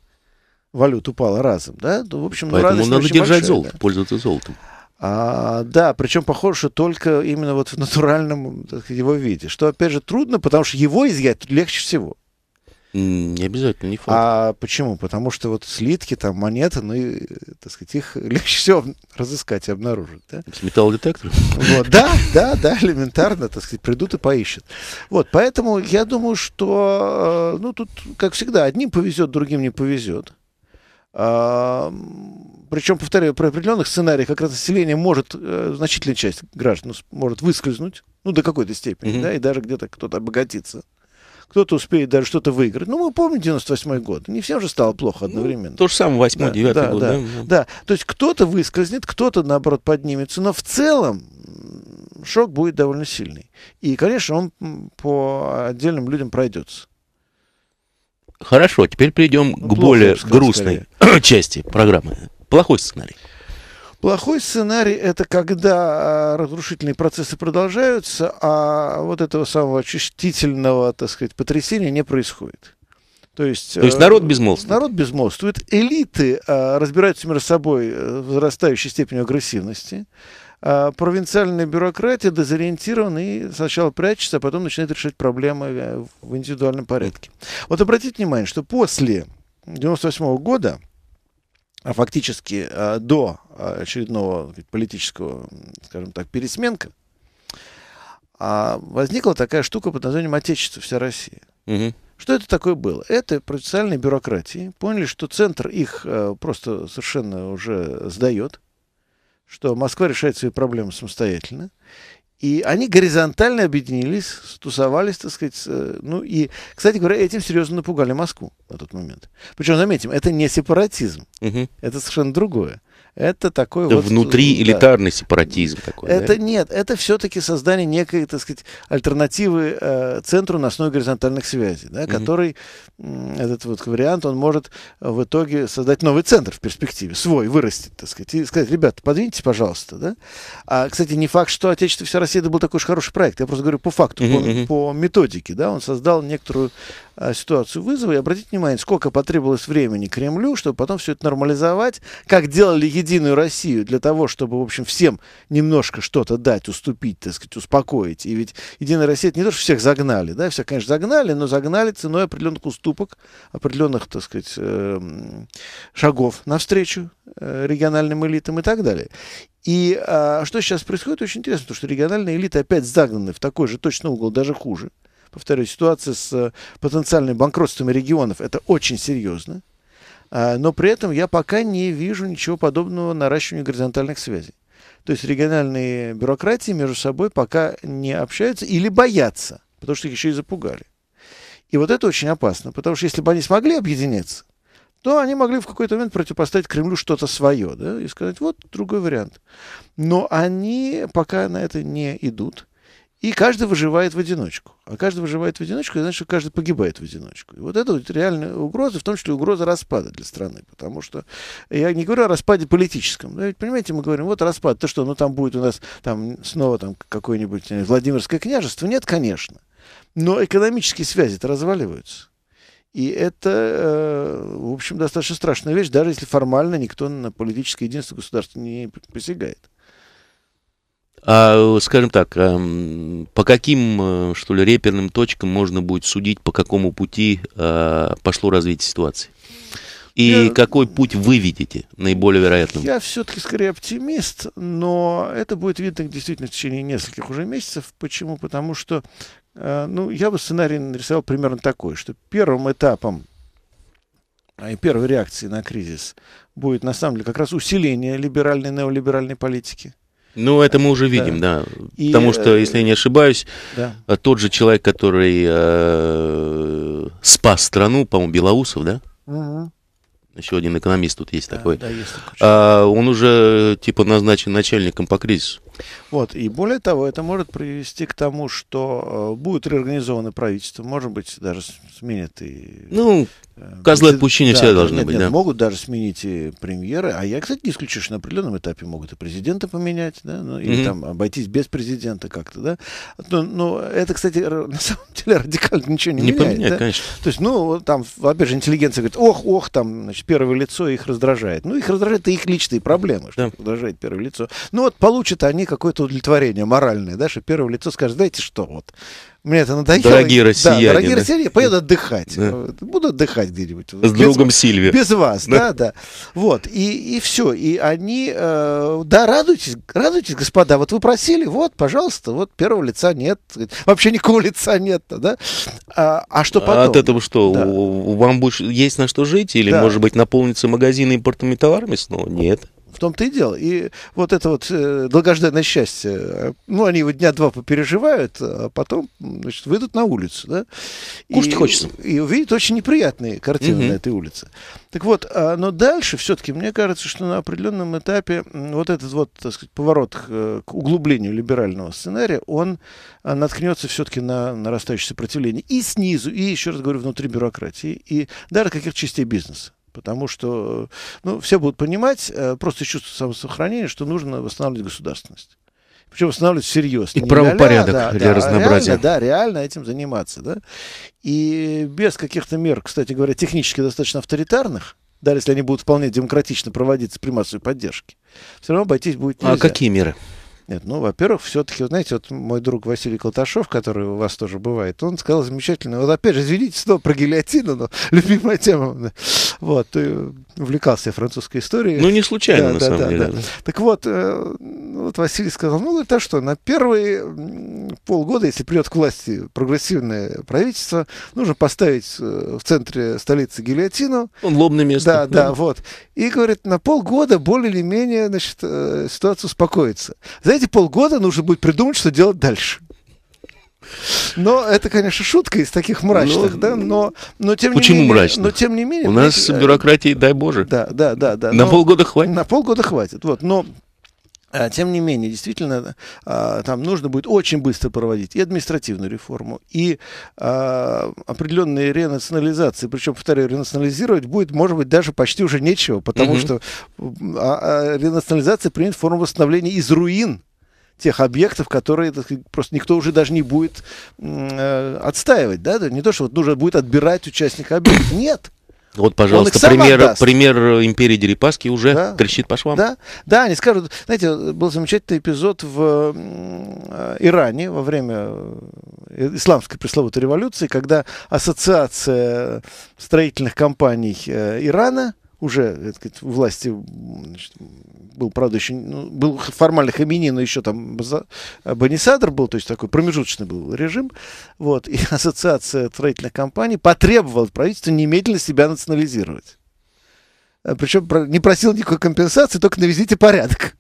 валют упала разом, да? То, в общем, поэтому надо держать золото, да? Пользоваться золотом. Да, причем похоже только именно вот в натуральном его виде. Что, опять же, трудно, потому что его изъять легче всего. Не обязательно, не факт. А почему? Потому что вот слитки, там, монеты, ну, и, так сказать, их легче всего разыскать и обнаружить. Да? С металлодетектором? Вот, да, элементарно, так сказать, придут и поищут. Вот, поэтому я думаю, что, ну, тут, как всегда, одним повезет, другим не повезет. Причем, повторяю, при определенных сценариях как раз население может, значительная часть граждан может выскользнуть, ну, до какой-то степени, да, и даже где-то кто-то обогатится. Кто-то успеет даже что-то выиграть. Ну, мы помним 98-й год. Не всем же стало плохо одновременно. Ну, то же самое 8-й, 9-й год. Да. То есть кто-то выскользнет, кто-то, наоборот, поднимется. Но в целом шок будет довольно сильный. И, конечно, он по отдельным людям пройдется. Хорошо, теперь перейдем к более грустной части программы. Плохой сценарий. Плохой сценарий – это когда разрушительные процессы продолжаются, а вот этого самого очистительного, так сказать, потрясения не происходит. То есть народ безмолвствует. Народ безмолвствует. Элиты разбираются между собой в возрастающей степени агрессивности. Провинциальная бюрократия дезориентирована и сначала прячется, а потом начинает решать проблемы в индивидуальном порядке. Вот обратите внимание, что после 1998 года, а фактически до очередного политического, скажем так, пересменка, возникла такая штука под названием «Отечество, вся Россия». Угу. Что это такое было? Это провинциальные бюрократии поняли, что центр их просто совершенно уже сдает, что Москва решает свои проблемы самостоятельно. И они горизонтально объединились, стусовались, так сказать. Ну и, кстати говоря, этим серьезно напугали Москву на тот момент. Причем, заметим, это не сепаратизм. Угу. Это совершенно другое. Это такой вот... Внутри элитарный сепаратизм такой. Это да? Нет, это все-таки создание некой, так сказать, альтернативы центру на основе горизонтальных связей, да, который, этот вот вариант, он может в итоге создать новый центр в перспективе, свой, вырастить, так сказать, и сказать, ребята, подвиньтесь, пожалуйста, да. А, кстати, не факт, что «Отечество, вся Россия» это был такой уж хороший проект, я просто говорю по факту, по методике, да, он создал некоторую ситуацию вызова, и обратите внимание, сколько потребовалось времени Кремлю, чтобы потом все это нормализовать, как делали Единую Россию для того, чтобы, в общем, всем немножко что-то дать, уступить, так сказать, успокоить. И ведь Единая Россия это не то, что всех загнали, да, всех, конечно, загнали, но загнали ценой определенных уступок, определенных, так сказать, шагов навстречу региональным элитам и так далее. И что сейчас происходит, очень интересно, потому что региональные элиты опять загнаны в такой же точно угол, даже хуже. Повторю, ситуация с потенциальными банкротствами регионов, это очень серьезно. Но при этом я пока не вижу ничего подобного наращиванию горизонтальных связей. То есть региональные бюрократии между собой пока не общаются или боятся, потому что их еще и запугали. И вот это очень опасно, потому что если бы они смогли объединиться, то они могли в какой-то момент противопоставить Кремлю что-то свое, да, и сказать, вот другой вариант. Но они пока на это не идут. И каждый выживает в одиночку. А каждый выживает в одиночку, значит, что каждый погибает в одиночку. И вот это вот реальная угроза, в том числе угроза распада для страны. Потому что я не говорю о распаде политическом. Да, ведь, понимаете, мы говорим, вот распад, то что, ну там будет у нас там, снова там, какое-нибудь Владимирское княжество? Нет, конечно. Но экономические связи-то разваливаются. И это, в общем, достаточно страшная вещь, даже если формально никто на политическое единство государства не посягает. А, скажем так, по каким, что ли, реперным точкам можно будет судить, по какому пути пошло развитие ситуации? И какой путь вы видите наиболее вероятным? Я все-таки скорее оптимист, но это будет видно действительно в течение нескольких уже месяцев. Почему? Потому что, ну, я бы сценарий нарисовал примерно такой, что первым этапом и первой реакцией на кризис будет, на самом деле, как раз усиление либеральной, неолиберальной политики. Ну, это мы уже видим, да. И, потому что, если я не ошибаюсь, тот же человек, который спас страну, по-моему, Белоусов, да? Угу. Еще один экономист тут есть такой. Да, есть такой. Он уже, типа, назначен начальником по кризису. Вот. И более того, это может привести к тому, что будет реорганизовано правительство, может быть, даже сменят и... Ну, козлы отпущения всегда должны быть, да. Могут даже сменить и премьеры, а я, кстати, не исключу, что на определенном этапе могут и президента поменять, да, ну, или там обойтись без президента как-то, да. Но это, кстати, на самом деле радикально ничего не меняет. Не поменяет, да? Конечно. То есть, ну, там, опять же, интеллигенция говорит, там, значит, первое лицо их раздражает. Ну, их раздражает и их личные проблемы, что раздражает первое лицо. Ну, вот получат они какое-то удовлетворение моральное, да, что первое лицо скажет, знаете что, вот, мне это надоело. Дорогие россияне. Да, дорогие россияне, поеду отдыхать. Да. Буду отдыхать где-нибудь. С другом Сильви. Без вас, да. Вот, и все. И они, радуйтесь, господа, вот вы просили, вот, пожалуйста, вот первого лица нет. Вообще никакого лица нет, да. А что потом? От этого что? Да. Вам больше есть на что жить? Или, может быть, наполнится магазины импортными товарами снова? Нет. В том-то и дело. И вот это вот долгожданное счастье, ну, они его дня-два попереживают, а потом, значит, выйдут на улицу, да? Кушать хочется. И увидят очень неприятные картины на этой улице. Так вот, но дальше все-таки, мне кажется, что на определенном этапе вот этот вот, так сказать, поворот к углублению либерального сценария, он наткнется все-таки на нарастающее сопротивление и снизу, и, еще раз говорю, внутри бюрократии, и даже каких-то частей бизнеса. Потому что, ну, все будут понимать, просто из чувства самосохранения, что нужно восстанавливать государственность. Причем восстанавливать всерьез. И правопорядок для разнообразия. Реально, реально этим заниматься. Да? И без каких-то мер, кстати говоря, технически достаточно авторитарных, даже если они будут вполне демократично проводиться при массовой поддержке, все равно обойтись будет нельзя. А какие меры? Нет, ну, во-первых, все-таки, вот, знаете, вот мой друг Василий Калташов, который у вас тоже бывает, он сказал замечательно, вот опять же, извините, снова про гильотину, но любимая тема, вот, увлекался я французской историей. Ну, не случайно, на самом деле. Да. Так вот, Василий сказал, ну, это что, на первые полгода, если придет к власти прогрессивное правительство, нужно поставить в центре столицы гильотину. Он лобное место. Да, вот. И, говорит, на полгода более или менее, значит, ситуация успокоится. Эти полгода нужно будет придумать, что делать дальше. Но это, конечно, шутка из таких мрачных, но тем не менее... Почему мрачно? Но тем не менее... У нас бюрократии, дай боже. Да. На полгода хватит? На полгода хватит, вот, но... Тем не менее, действительно, там нужно будет очень быстро проводить и административную реформу, и определенные ренационализации. Причем, повторяю, ренационализировать будет, может быть, даже почти уже нечего, потому что ренационализация примет форму восстановления из руин тех объектов, которые, так сказать, просто никто уже даже не будет отстаивать. Да? Не то, что вот нужно будет отбирать участника объекта. Нет. Вот, пожалуйста, пример империи Дерипаски уже трещит по швам. Да, они скажут, знаете, был замечательный эпизод в Иране во время исламской пресловутой революции, когда ассоциация строительных компаний Ирана, уже, так сказать, у власти, значит, был, правда, еще, был формально Хамини, но еще там Банисадр был, то есть такой промежуточный был режим, вот, и ассоциация строительных компаний потребовала от правительства немедленно себя национализировать. Причем не просила никакой компенсации, только наведите порядок.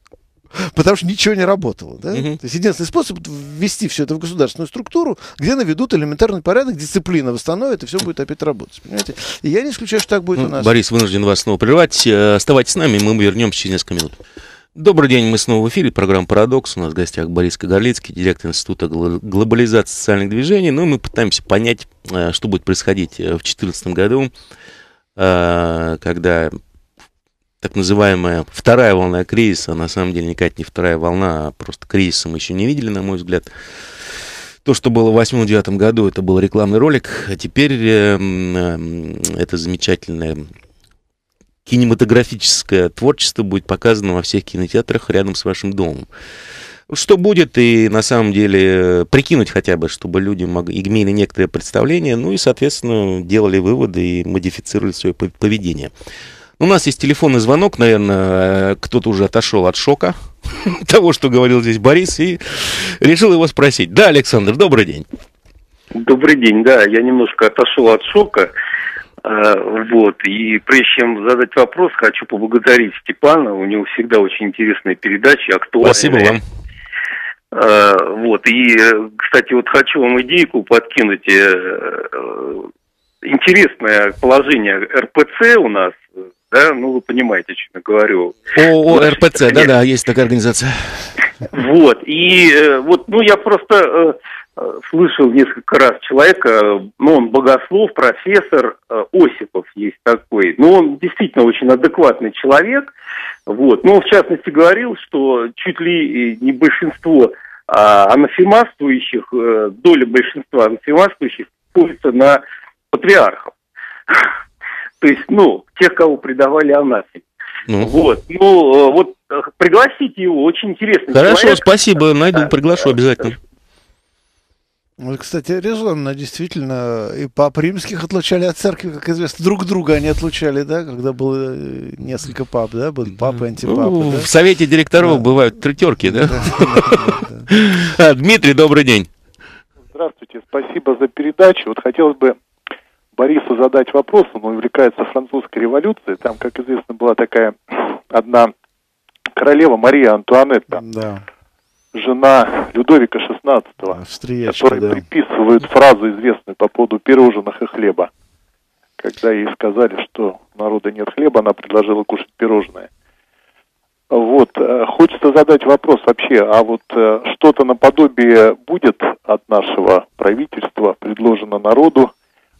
Потому что ничего не работало. Да? То есть единственный способ ввести все это в государственную структуру, где наведут элементарный порядок, дисциплина восстановит, и все будет опять работать. Понимаете? И я не исключаю, что так будет у нас. Борис, вынужден вас снова прервать. Оставайтесь с нами, мы вернемся через несколько минут. Добрый день, мы снова в эфире. Программа «Парадокс». У нас в гостях Борис Кагарлицкий, директор Института глобализации и социальных движений. Ну и мы пытаемся понять, что будет происходить в 2014 году, когда... Так называемая вторая волна кризиса, на самом деле никакая не вторая волна, а просто кризиса мы еще не видели, на мой взгляд. То, что было в 2008-2009 году, это был рекламный ролик, а теперь это замечательное кинематографическое творчество будет показано во всех кинотеатрах рядом с вашим домом. Что будет, и на самом деле прикинуть хотя бы, чтобы люди имели некоторое представление, ну и, соответственно, делали выводы и модифицировали свое поведение. У нас есть телефонный звонок, наверное, кто-то уже отошел от шока того, что говорил здесь Борис, и решил его спросить. Да, Александр, добрый день. Добрый день, да, я немножко отошел от шока, вот, и прежде чем задать вопрос, хочу поблагодарить Степана, у него всегда очень интересные передачи, актуальные. Спасибо вам. Вот, и, кстати, вот хочу вам идейку подкинуть. Интересное положение РПЦ у нас. Да, ну вы понимаете, о чем я говорю. РПЦ, да, есть такая организация. Вот, и вот, ну, я просто слышал несколько раз человека, ну, он богослов, профессор, Осипов есть такой, ну, он действительно очень адекватный человек, вот, но он, в частности, говорил, что чуть ли не большинство анафемаствующих, доля большинства анафемаствующих приходится на патриархов, то есть, ну, тех, кого предавали анафеме. Ну. Вот, ну, вот пригласите его, очень интересно. Хорошо, человек. Спасибо, найду, приглашу обязательно. Кстати, резонно, действительно, и пап римских отлучали от церкви, как известно, друг друга они отлучали, да, когда было несколько пап, да, были папы, антипапы, ну, да? В совете директоров бывают третёрки, да? Дмитрий, добрый день. Здравствуйте, спасибо за передачу, вот хотелось бы Борису задать вопрос, он увлекается французской революцией, там, как известно, была такая одна королева Мария Антуанетта, да, жена Людовика XVI, которой приписывают фразу известную по поводу пирожных и хлеба. Когда ей сказали, что у народа нет хлеба, она предложила кушать пирожные. Вот, хочется задать вопрос вообще, а вот что-то наподобие будет от нашего правительства предложено народу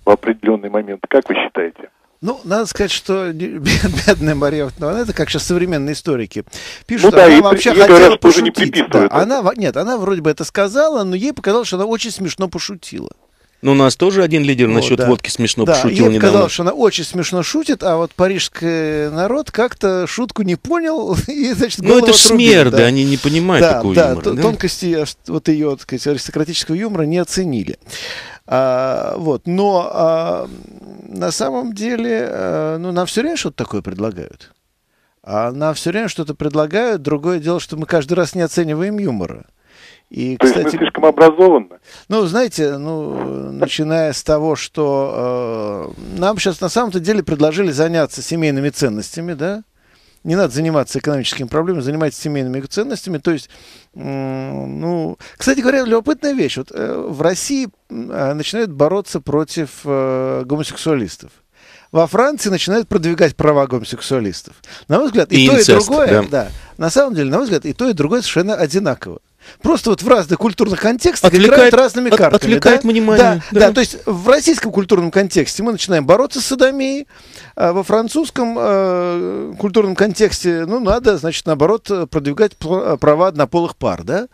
в определенный момент, как вы считаете? Ну, надо сказать, что бедная Мария Антуанетта, как сейчас современные историки пишут, ну, да, она вообще хотела пошутить. Да, она вроде бы это сказала, но ей показалось, что она очень смешно пошутила. Ну, у нас тоже один лидер насчет водки смешно пошутил недавно. Да, ей казалось, что она очень смешно шутит, а вот парижский народ как-то шутку не понял и, значит, голову отрубил. Ну, это ж смерды, они не понимают такого юмора. Да, тонкости вот ее, так сказать, аристократического юмора не оценили. Но на самом деле, ну, нам все время что-то такое предлагают. Нам все время что-то предлагают, другое дело, что мы каждый раз не оцениваем юмора. И, кстати, то есть мы слишком образованно. Ну, знаете, ну, начиная с того, что нам сейчас на самом-то деле предложили заняться семейными ценностями, да? Не надо заниматься экономическими проблемами, занимайтесь семейными ценностями. То есть, ну, кстати говоря, любопытная вещь. Вот, в России начинают бороться против гомосексуалистов. Во Франции начинают продвигать права гомосексуалистов. На мой взгляд, и инцест, то, и другое, да. На самом деле, на мой взгляд, и то, и другое совершенно одинаково. Просто вот в разных культурных контекстах играют разными картами. Отвлекает внимание. Да, да. Да, то есть в российском культурном контексте мы начинаем бороться с содомией, а во французском культурном контексте, ну, надо, значит, наоборот, продвигать права однополых пар, да?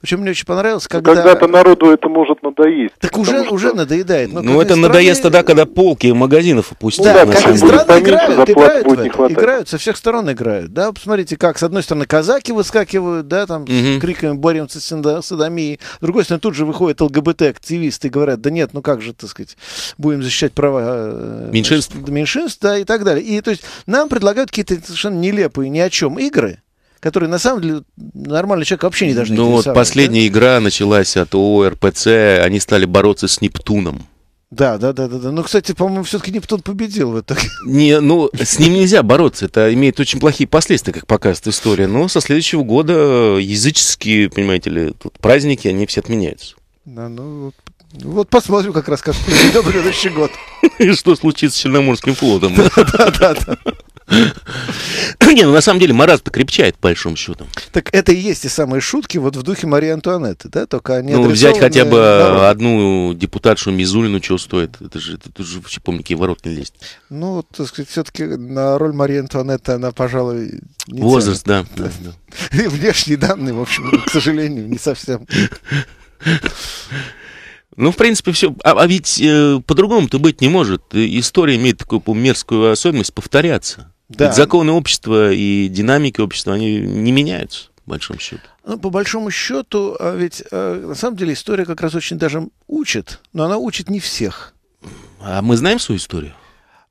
Причем мне очень понравилось, когда... Когда-то народу это может надоесть. Так уже надоедает. Ну, это надоест тогда, когда полки магазинов опустили. Да, как страны играют, со всех сторон играют, да? Посмотрите, как, с одной стороны, казаки выскакивают, да, там, криками борются с содомией. С другой стороны, тут же выходят ЛГБТ-активисты и говорят, да нет, ну как же, так сказать, будем защищать права меньшинств, да, и так далее. И то есть нам предлагают какие-то совершенно нелепые, ни о чем игры, которые на самом деле нормальный человек вообще не должен интересовать. Ну вот последняя игра началась от ОРПЦ, они стали бороться с Нептуном. Да. Ну, кстати, по-моему, все-таки Нептун победил в итоге. Не, ну, с ним нельзя бороться. Это имеет очень плохие последствия, как показывает история. Но со следующего года языческие, понимаете ли, тут праздники, они все отменяются. Да, ну, вот посмотрим как раз, как придет в следующий год. И что случится с Черноморским флотом. Да. Не, ну на самом деле маразм-то крепчает, по большому счету. Так это и есть те самые шутки вот в духе Марии Антуанетты, да? Только они адресованы... Ну, взять хотя бы одну депутатшу Мизулину, чего стоит? Это же вообще, помни, какие ворот не лезть. Ну, так сказать, все-таки на роль Марии Антуанетты она, пожалуй, не возраст, тянет. Да. И внешние данные, в общем, к сожалению, не совсем... Ну, в принципе, все. А ведь по-другому-то быть не может. История имеет такую мерзкую особенность повторяться. Да. Ведь законы общества и динамики общества, они не меняются, по большому счету. Ну, по большому счету, ведь на самом деле история как раз очень даже учит, но она учит не всех. А мы знаем свою историю?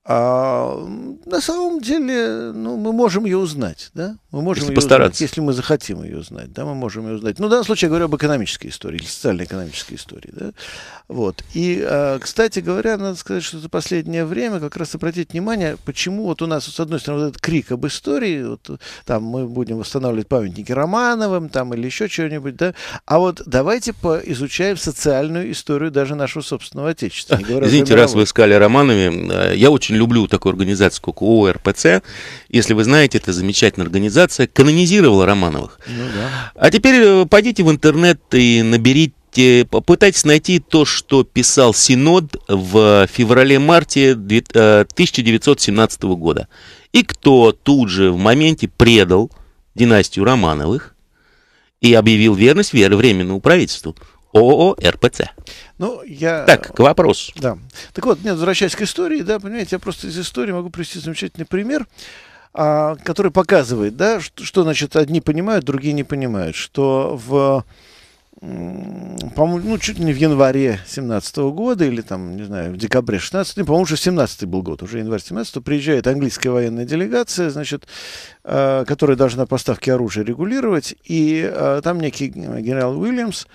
На самом деле, ну, мы можем ее узнать, да? Мы можем ее узнать, если мы захотим ее узнать, да, мы можем ее узнать. Ну, в данном случае я говорю об экономической истории, или социально-экономической истории, да? Вот. И, кстати говоря, надо сказать, что за последнее время как раз обратить внимание, почему вот у нас, с одной стороны, вот этот крик об истории, вот, там мы будем восстанавливать памятники Романовым, там, или еще чего-нибудь, да? А вот давайте поизучаем социальную историю даже нашего собственного Отечества. Извините, раз вы сказали о Романове, я очень очень люблю такую организацию, как ОРПЦ. Если вы знаете, это замечательная организация, канонизировала Романовых. Ну, да. А теперь пойдите в интернет и наберите, попытайтесь найти то, что писал Синод в феврале-марте 1917 года. И кто тут же в моменте предал династию Романовых и объявил верность Временному правительству. ООО РПЦ. Ну, так, к вопросу. Да. Так вот, нет, возвращаясь к истории, да, понимаете, я просто из истории могу привести замечательный пример, который показывает, да, что значит одни понимают, другие не понимают, что в, по-моему, ну, чуть ли не в январе 17 года или там, не знаю, в декабре 16, по-моему, уже 17-й был год, уже январь 17-го, приезжает английская военная делегация, значит, которая должна поставки оружия регулировать, и там некий генерал Уильямс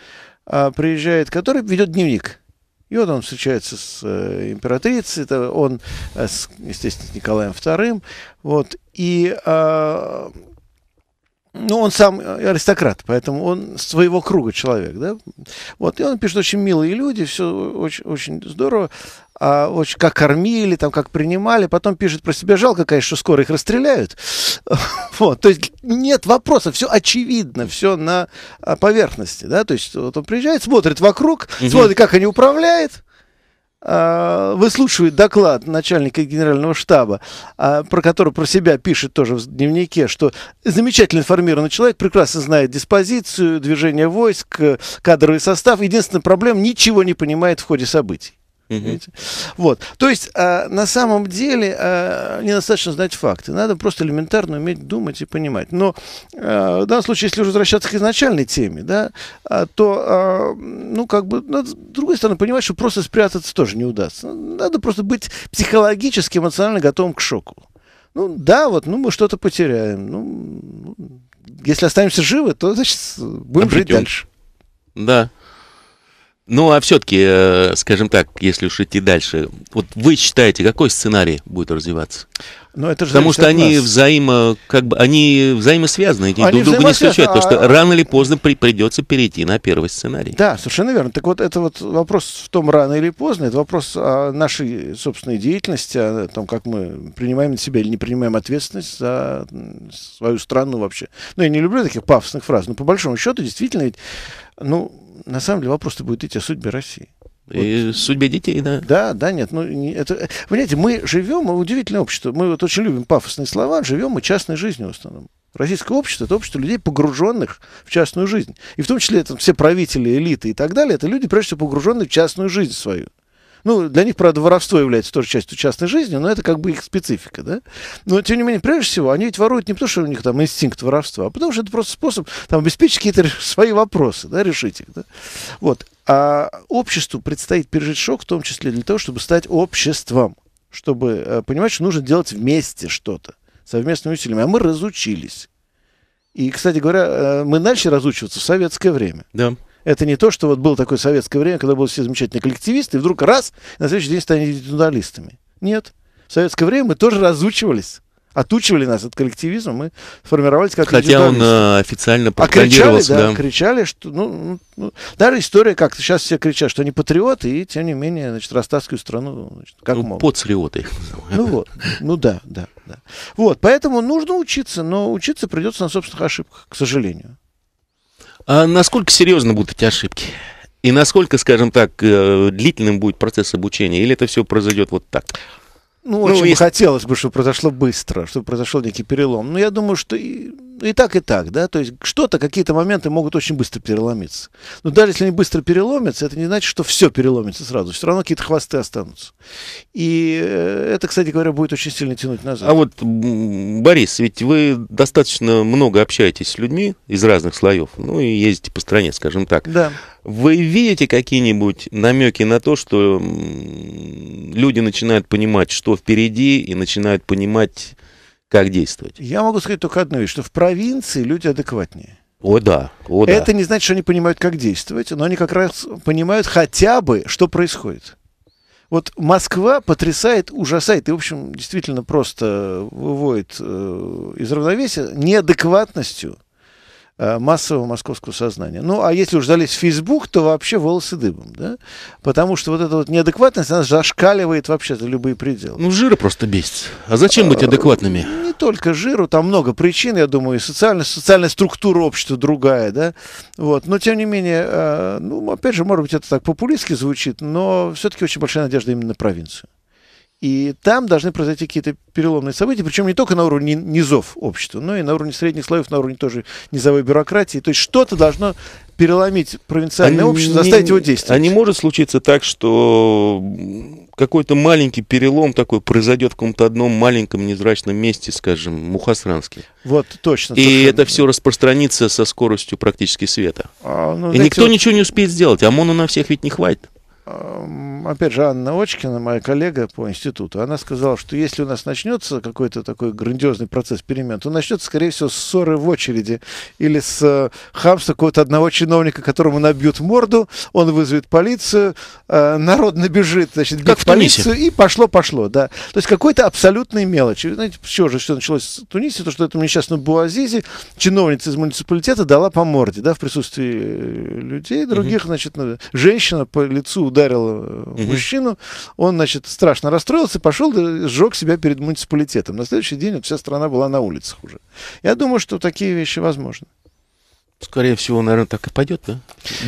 приезжает, который ведет дневник. И вот он встречается с императрицей, он, естественно, с Николаем II. Вот, и, ну, он сам аристократ, поэтому он своего круга человек. Да? Вот, и он пишет, очень милые люди, все очень, очень здорово. Очень, как кормили, там, как принимали. Потом пишет про себя, жалко, конечно, что скоро их расстреляют. Вот, то есть нет вопроса, все очевидно, все на поверхности. Да? То есть вот он приезжает, смотрит вокруг, смотрит, как они управляют, выслушивает доклад начальника Генерального штаба, про который про себя пишет тоже в дневнике, что замечательно информированный человек, прекрасно знает диспозицию, движение войск, кадровый состав. Единственная проблема, ничего не понимает в ходе событий. Вот. То есть, на самом деле, недостаточно знать факты. Надо просто элементарно уметь думать и понимать. Но в данном случае, если уже возвращаться к изначальной теме, да, то, ну, как бы, надо, с другой стороны, понимать, что просто спрятаться тоже не удастся. Надо просто быть психологически, эмоционально готовым к шоку. Ну, да, вот, ну, мы что-то потеряем. Ну, если останемся живы, то, значит, будем жить дальше. Да. Ну, а все-таки, скажем так, если уж идти дальше, вот вы считаете, какой сценарий будет развиваться? Но это же потому что они, они взаимосвязаны, они друг друга не исключают, потому что рано или поздно придется перейти на первый сценарий. Да, совершенно верно. Так вот, это вот вопрос в том, рано или поздно, это вопрос о нашей собственной деятельности, о том, как мы принимаем на себя или не принимаем ответственность за свою страну вообще. Ну, я не люблю таких пафосных фраз, но по большому счету, действительно, ведь, ну, на самом деле вопрос-то будет идти о судьбе России. И вот. Судьбе детей, да. Да, да, нет. Ну, это, понимаете, мы живем, удивительное общество, мы вот очень любим пафосные слова, живем мы частной жизнью в основном. Российское общество – это общество людей, погруженных в частную жизнь. И в том числе это все правители, элиты и так далее, это люди, прежде всего, погруженные в частную жизнь свою. Ну, для них, правда, воровство является тоже частью частной жизни, но это как бы их специфика, да. Но, тем не менее, прежде всего, они ведь воруют не потому, что у них там инстинкт воровства, а потому что это просто способ там обеспечить какие-то свои вопросы, да, решить их, да. Вот. А обществу предстоит пережить шок, в том числе для того, чтобы стать обществом, чтобы понимать, что нужно делать вместе что-то, совместными усилиями. А мы разучились. И, кстати говоря, мы начали разучиваться в советское время. Да. Это не то, что вот было такое советское время, когда были все замечательные коллективисты, и вдруг раз, на следующий день стали индивидуалистами. Нет. В советское время мы тоже разучивались. Отучивали нас от коллективизма, мы формировались как индивидуалисты. Хотя он официально пропагандировался. А кричали, да, кричали, что... Ну, даже история как-то. Сейчас все кричат, что они патриоты, и, тем не менее, значит, растаскивают страну, значит, как ну, могут. Подсриоты. Ну, вот. Ну, да, да, да. Вот, поэтому нужно учиться, но учиться придется на собственных ошибках, к сожалению. А насколько серьезны будут эти ошибки? И насколько, скажем так, длительным будет процесс обучения? Или это все произойдет вот так? Ну, очень если... хотелось бы, чтобы произошло быстро, чтобы произошел некий перелом. Но я думаю, что и так, да. То есть что-то, какие-то моменты могут очень быстро переломиться. Но даже если они быстро переломятся, это не значит, что все переломится сразу. Все равно какие-то хвосты останутся. И это, кстати говоря, будет очень сильно тянуть назад. А вот, Борис, ведь вы достаточно много общаетесь с людьми из разных слоев, ну и ездите по стране, скажем так. Да. Вы видите какие-нибудь намеки на то, что люди начинают понимать, что впереди, и начинают понимать, как действовать? Я могу сказать только одно, что в провинции люди адекватнее. О, да. О, да. Это не значит, что они понимают, как действовать, но они как раз понимают хотя бы, что происходит. Вот Москва потрясает, ужасает и, в общем, действительно просто выводит из равновесия неадекватностью массового московского сознания. Ну, а если уж залезть в Facebook, то вообще волосы дыбом, да? Потому что вот эта вот неадекватность, она зашкаливает вообще за любые пределы. Ну, жира просто бесится. А зачем быть адекватными? Не только жиру, там много причин, я думаю, и социальная структура общества другая, да? Вот. Но, тем не менее, ну, опять же, может быть, это так популистски звучит, но все-таки очень большая надежда именно на провинцию. И там должны произойти какие-то переломные события, причем не только на уровне низов общества, но и на уровне средних слоев, на уровне тоже низовой бюрократии. То есть что-то должно переломить провинциальное общество, заставить его действовать. А не может случиться так, что какой-то маленький перелом такой произойдет в каком-то одном маленьком незрачном месте, скажем, Мухосранске. Вот, точно. И это все распространится со скоростью практически света. Ну, и никто ничего не успеет сделать, ОМОНа на всех ведь не хватит. Опять же, Анна Очкина, моя коллега по институту, она сказала, что если у нас начнется какой-то такой грандиозный процесс перемен, то начнется, скорее всего, с ссоры в очереди или с хамства какого-то одного чиновника, которому набьют морду, он вызовет полицию, народ набежит, значит, бьет полицию, и пошло-пошло, да. То есть какой-то абсолютной мелочи. Знаете, почему же все началось в Тунисе? То, что этому несчастному Буазизи чиновница из муниципалитета дала по морде, да, в присутствии людей других, значит, женщина по лицу ударила мужчину, он, значит, страшно расстроился, пошел и сжег себя перед муниципалитетом. На следующий день вот вся страна была на улицах уже. Я думаю, что такие вещи возможны. Скорее всего, наверное, так и пойдет, да?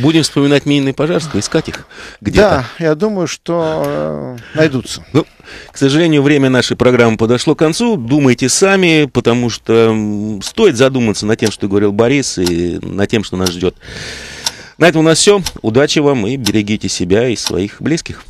Будем вспоминать минные пожарства, искать их где-то. Да, я думаю, что найдутся. Ну, к сожалению, время нашей программы подошло к концу. Думайте сами, потому что стоит задуматься над тем, что говорил Борис, и над тем, что нас ждет. На этом у нас все. Удачи вам и берегите себя и своих близких.